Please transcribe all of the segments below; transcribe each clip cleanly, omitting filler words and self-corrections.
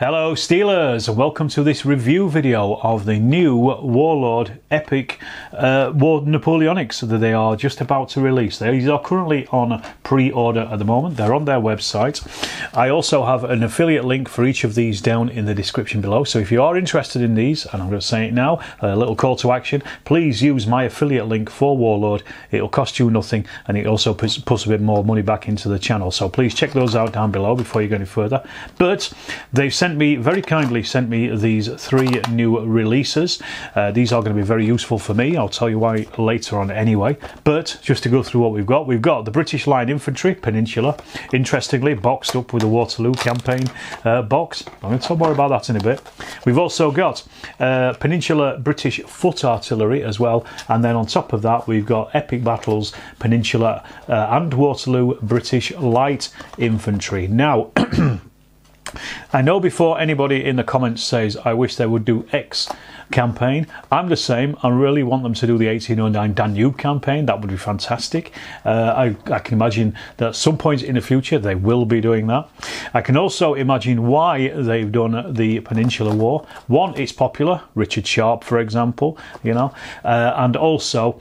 Hello Steelers, welcome to this review video of the new Warlord Epic War Napoleonics that they are just about to release. These are currently on pre-order at the moment. They're on their website. I also have an affiliate link for each of these down in the description below. So if you are interested in these, and I'm going to say it now, a little call to action, please use my affiliate link for Warlord. It'll cost you nothing and it also puts a bit more money back into the channel. So please check those out down below before you go any further. But they've very kindly sent me these three new releases. These are going to be very useful for me. I'll tell you why later on anyway, but just to go through what we've got the British Line Infantry Peninsular, interestingly boxed up with the Waterloo campaign box. I'm going to talk more about that in a bit. We've also got Peninsular British Foot Artillery as well, and then on top of that we've got Epic Battles Peninsular and Waterloo British Light Infantry. Now I know before anybody in the comments says, I wish they would do X campaign, I'm the same. I really want them to do the 1809 Danube campaign. That would be fantastic. I can imagine that at some point in the future they will be doing that. I can also imagine why they've done the Peninsular War. One, it's popular, Richard Sharpe, for example, you know, and also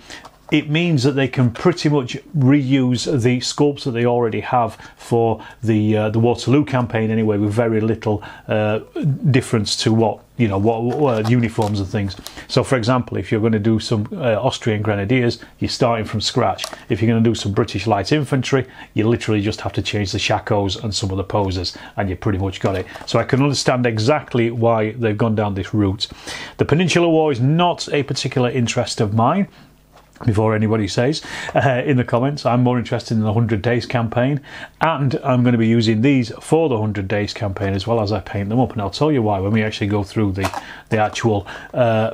it means that they can pretty much reuse the sculpts that they already have for the Waterloo campaign anyway, with very little difference to what, you know, what uniforms and things. So for example, if you're going to do some Austrian Grenadiers, you're starting from scratch. If you're going to do some British Light Infantry, you literally just have to change the Shakos and some of the poses and you pretty much got it. So I can understand exactly why they've gone down this route. The Peninsular War is not a particular interest of mine, before anybody says in the comments. I'm more interested in the 100 Days campaign, and I'm going to be using these for the 100 Days campaign as well as I paint them up, and I'll tell you why when we actually go through the actual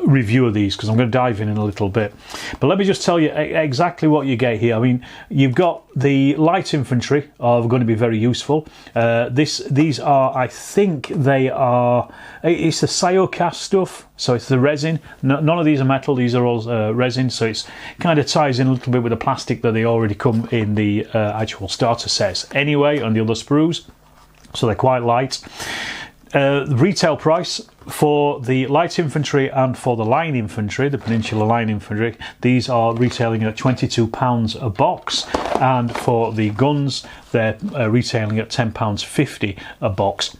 review of these, because I'm going to dive in a little bit. But let me just tell you exactly what you get here. I mean, you've got the light infantry are going to be very useful. These are, I think they are, it's the Cyocast stuff, so it's the resin. No, none of these are metal, these are all resin, so it's kind of ties in a little bit with the plastic that they already come in the actual starter sets anyway, and the other sprues, so they're quite light. The retail price for the light infantry and for the line infantry, the Peninsular Line Infantry, these are retailing at £22 a box, and for the guns they're retailing at £10.50 a box.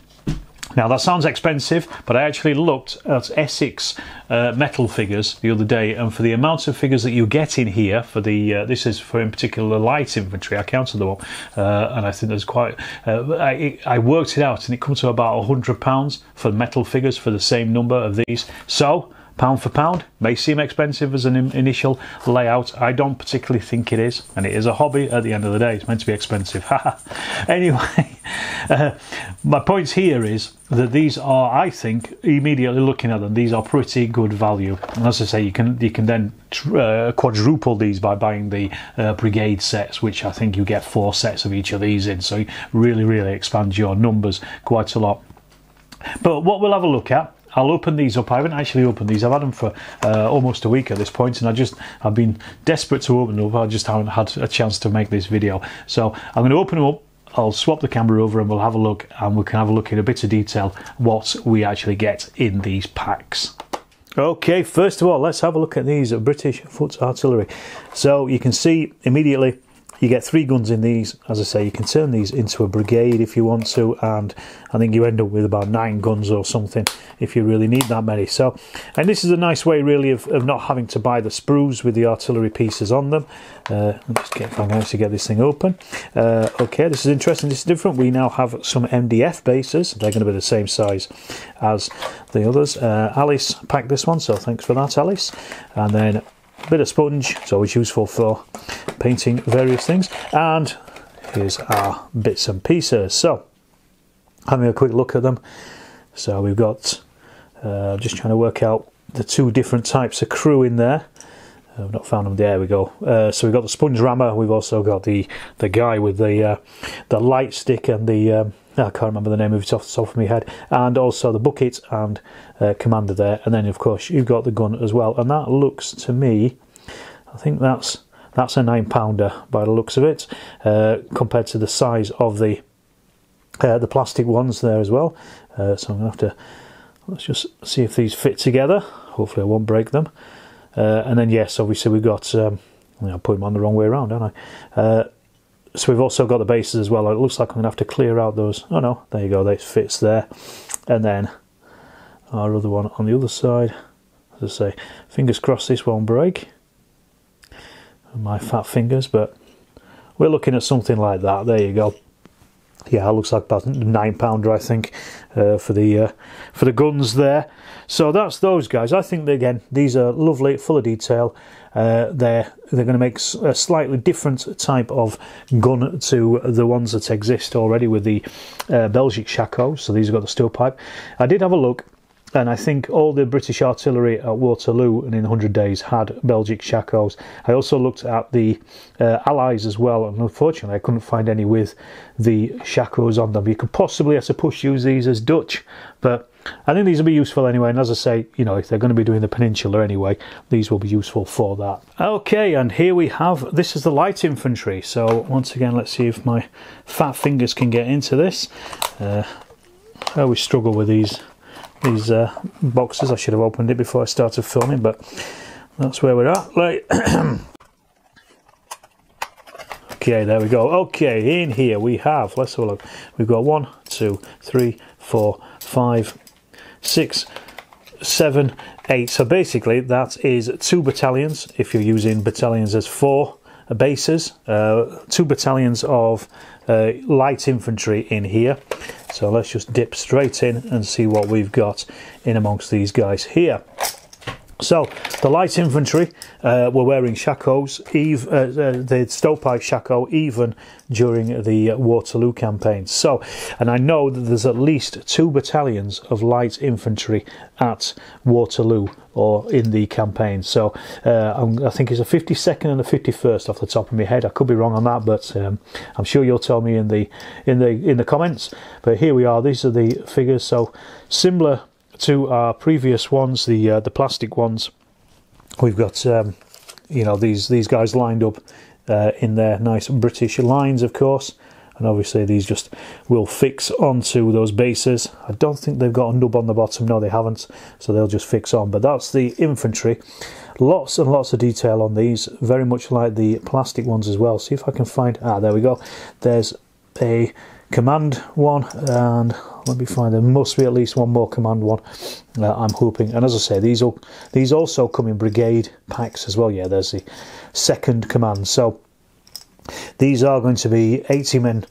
Now that sounds expensive, but I actually looked at Essex metal figures the other day, and for the amount of figures that you get in here for the this is for in particular light infantry, I counted them up, and I think there's quite I worked it out and it comes to about £100 for metal figures for the same number of these. So pound for pound, may seem expensive as an initial layout. I don't particularly think it is, and it is a hobby at the end of the day. It's meant to be expensive. Anyway, my point here is that these are, I think, immediately looking at them, these are pretty good value. And as I say, you can then quadruple these by buying the brigade sets, which I think you get 4 sets of each of these in. So you really expand your numbers quite a lot. But what we'll have a look at, I'll open these up. I haven't actually opened these. I've had them for almost a week at this point, and I've been desperate to open them up. I just haven't had a chance to make this video. So I'm going to open them up. I'll swap the camera over and we'll have a look, and we can have a look in a bit of detail what we actually get in these packs. Okay, first of all, let's have a look at these British Foot Artillery. So you can see immediately you get 3 guns in these. As I say, you can turn these into a brigade if you want to, and I think you end up with about 9 guns or something if you really need that many. So, and this is a nice way really of not having to buy the sprues with the artillery pieces on them. If I manage to get this thing open. Okay, this is interesting, this is different. We now have some MDF bases. They're going to be the same size as the others. Alice packed this one, so thanks for that, Alice. And then a bit of sponge, it's always useful for painting various things. And here's our bits and pieces. So, having a quick look at them. So we've got, just trying to work out the 2 different types of crew in there. I've not found them. There we go. So we've got the sponge rammer. We've also got the guy with the light stick and the I can't remember the name of it off the top of my head, and also the bucket and commander there. And then of course you've got the gun as well. And that looks to me, I think that's a 9-pounder by the looks of it, compared to the size of the the plastic ones there as well. So I'm going to have to, let's just see if these fit together. Hopefully I won't break them. And then yes, obviously we've got, I put them on the wrong way around, don't I? So we've also got the bases as well. It looks like I'm going to have to clear out those. Oh no, there you go, that fits there. And then our other one on the other side. As I say, fingers crossed this won't break. My fat fingers, but we're looking at something like that. There you go. Yeah, it looks like about 9-pounder, I think, for the guns there. So that's those guys. I think that, again, these are lovely, full of detail. They're going to make a slightly different type of gun to the ones that exist already with the Belgic Shako. So these have got the stovepipe. I did have a look, and I think all the British artillery at Waterloo and in 100 days had Belgic Shakos. I also looked at the Allies as well, and unfortunately I couldn't find any with the Shakos on them. You could possibly, I suppose, use these as Dutch, but I think these will be useful anyway. And as I say, you know, if they're going to be doing the Peninsula anyway, these will be useful for that. Okay, and here we have, this is the light infantry. So once again, let's see if my fat fingers can get into this. I always struggle with these boxes. I should have opened it before I started filming, but that's where we're at. Like, okay, there we go. Okay, in here we have, let's have a look, we've got 1, 2, 3, 4, 5, 6, 7, 8. So basically that is 2 battalions, if you're using battalions as 4 bases, 2 battalions of light infantry in here. So let's just dip straight in and see what we've got in amongst these guys here. So the light infantry were wearing shakos, the stovepipe shako, even during the Waterloo campaign. So, and I know that there's at least 2 battalions of light infantry at Waterloo or in the campaign. So I think it's a 52nd and a 51st off the top of my head. I could be wrong on that, but I'm sure you'll tell me in the comments. But here we are. These are the figures. So similar to our previous ones, the plastic ones, we've got you know, these guys lined up in their nice British lines, of course. And obviously these just will fix onto those bases. I don't think they've got a nub on the bottom. No, they haven't, so they'll just fix on. But that's the infantry. Lots and lots of detail on these, very much like the plastic ones as well. See if I can find, there we go, there's a command one, and let me find, there must be at least one more command one, I'm hoping. And as I say, these also come in brigade packs as well. Yeah, there's the 2nd command. So these are going to be 80-man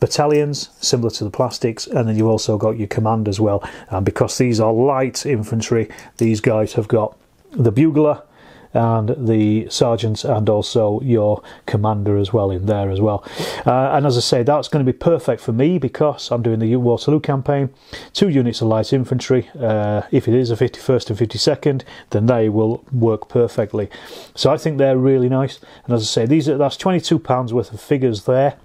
battalions, similar to the plastics. And then you've also got your command as well. And because these are light infantry, these guys have got the bugler and the sergeant, and also your commander as well in there as well. And as I say, that's going to be perfect for me because I'm doing the Waterloo campaign. 2 units of light infantry. If it is a 51st and 52nd, then they will work perfectly. So I think they're really nice. And as I say, that's £22 worth of figures there.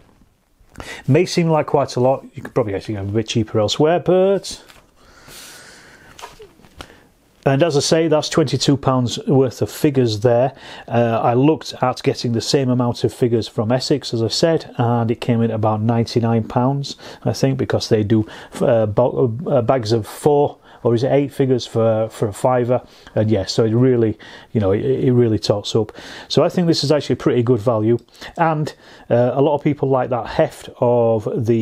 May seem like quite a lot. You could probably actually get a bit cheaper elsewhere, but. And as I say, that's £22 worth of figures there. I looked at getting the same amount of figures from Essex, as I said, and it came in about £99, I think, because they do bags of 4, or is it 8 figures for a £5? And yes, so it really, you know, it really tots up. So I think this is actually pretty good value, and a lot of people like that heft of the,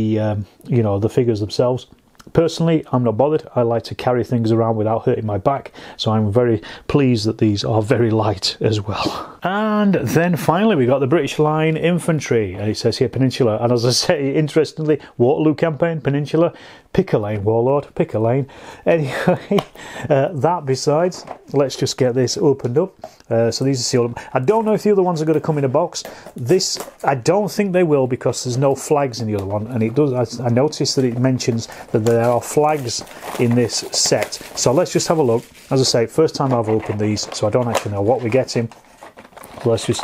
you know, the figures themselves. Personally, I'm not bothered. I like to carry things around without hurting my back, so I'm very pleased that these are very light as well. And then finally we got the British Line Infantry, and it says here Peninsula. And as I say, interestingly, Waterloo campaign, Peninsula, pick a lane, Warlord, pick a lane. Anyway, that besides, let's just get this opened up. So these are sealed up. I don't know if the other ones are going to come in a box. This, I don't think they will, because there's no flags in the other one. And it does, I noticed that it mentions that there are flags in this set. So let's just have a look. As I say, first time I've opened these, so I don't actually know what we're getting. Let's just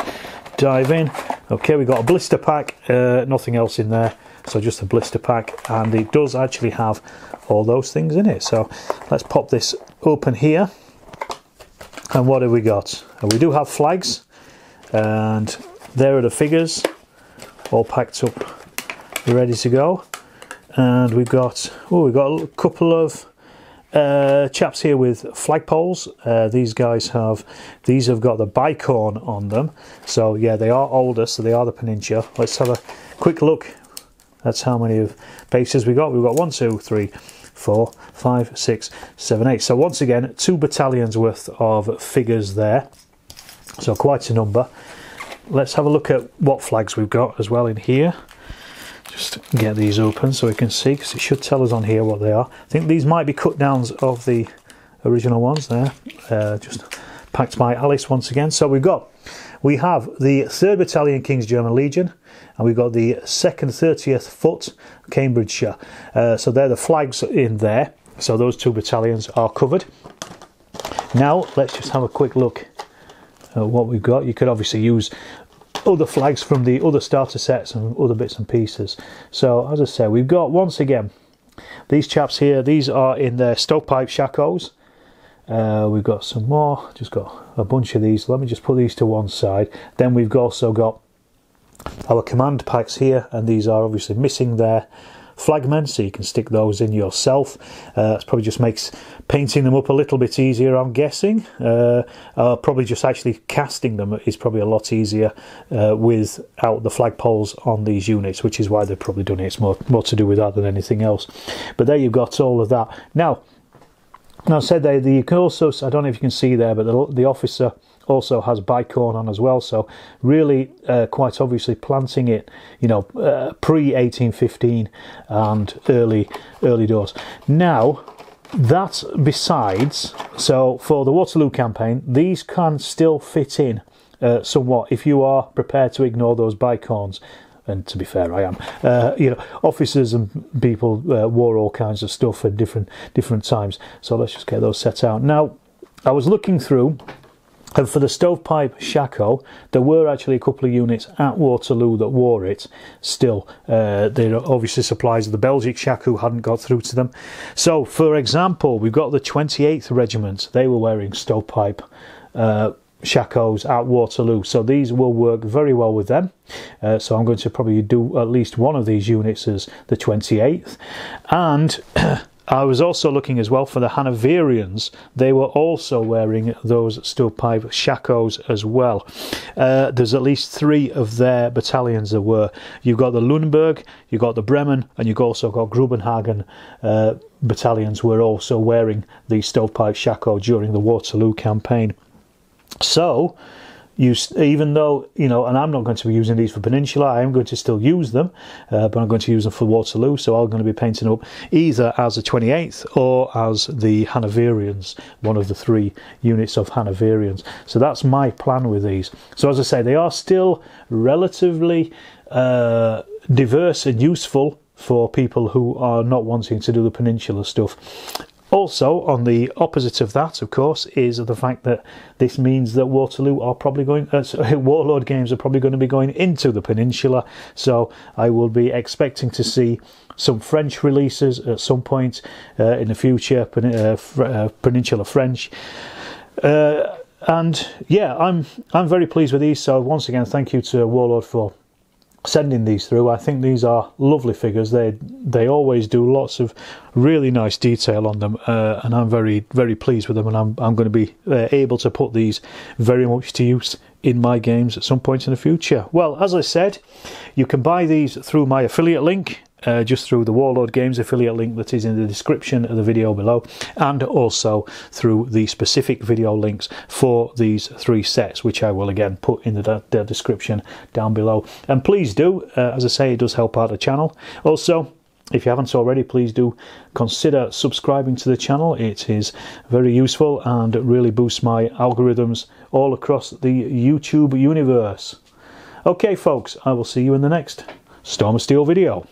dive in. Okay, we've got a blister pack, nothing else in there, so just a blister pack. And it does actually have all those things in it. So let's pop this open here. And what have we got? We do have flags, and there are the figures all packed up, ready to go. And we've got a couple of chaps here with flagpoles. These guys have got the bicorn on them, so yeah, they are older, so they are the Peninsular. Let's have a quick look. That's how many of bases we got. We've got 1, 2, 3, 4, 5, 6, 7, 8. So once again, 2 battalions worth of figures there, so quite a number. Let's have a look at what flags we've got as well in here. Just get these open so we can see, because it should tell us on here what they are. I think these might be cut downs of the original ones there. Just packed by Alice once again. So we have the 3rd Battalion King's German Legion, and we've got the 2nd 30th Foot Cambridgeshire. So they're the flags in there. So those 2 battalions are covered. Now let's just have a quick look at what we've got. You could obviously use other flags from the other starter sets and other bits and pieces. So as I say, we've got once again these chaps here. These are in their stovepipe shakos. We've got some more, just got a bunch of these. Let me just put these to one side. Then we've also got our command packs here, and these are obviously missing their flagmen, so you can stick those in yourself. That probably just makes painting them up a little bit easier, I'm guessing. Probably just actually casting them is probably a lot easier without the flagpoles on these units, which is why they've probably done it. It's more to do with that than anything else. But there you've got all of that. Now I said you can also, I don't know if you can see there, but the officer also has bicorn on as well, so really quite obviously planting it, you know, pre-1815 and early doors. Now that's besides, so for the Waterloo campaign, these can still fit in somewhat if you are prepared to ignore those bicorns. And to be fair, I am. You know, officers and people wore all kinds of stuff at different times. So let's just get those set out. Now, I was looking through, and for the stovepipe shako, there were actually a couple of units at Waterloo that wore it still. They're obviously supplies of the Belgic Shako hadn't got through to them. So, for example, we've got the 28th Regiment. They were wearing stovepipe shakos at Waterloo, so these will work very well with them. So I'm going to probably do at least one of these units as the 28th. And I was also looking as well for the Hanoverians. They were also wearing those stovepipe shakos as well. There's at least 3 of their battalions that were. You've got the Lüneburg, you've got the Bremen, and you've also got Grubenhagen battalions were also wearing the stovepipe shako during the Waterloo campaign. So, even though, you know, and I'm not going to be using these for Peninsula, I am going to still use them, but I'm going to use them for Waterloo, so I'm going to be painting up either as the 28th or as the Hanoverians, one of the 3 units of Hanoverians. So that's my plan with these. So as I say, they are still relatively diverse and useful for people who are not wanting to do the Peninsula stuff. Also, on the opposite of that, of course, is the fact that this means that Warlord Games are probably going to be going into the Peninsula, so I will be expecting to see some French releases at some point in the future, Peninsula French. And yeah, I'm very pleased with these, so once again, thank you to Warlord for sending these through. I think these are lovely figures. They always do lots of really nice detail on them, and I'm very, very pleased with them, and I'm going to be able to put these very much to use in my games at some point in the future. Well, as I said, you can buy these through my affiliate link, just through the Warlord Games affiliate link that is in the description of the video below, and also through the specific video links for these 3 sets, which I will again put in the description down below. And please do, as I say, it does help out the channel. Also, if you haven't already, please do consider subscribing to the channel. It is very useful and really boosts my algorithms all across the YouTube universe. Okay folks, I will see you in the next Storm of Steel video.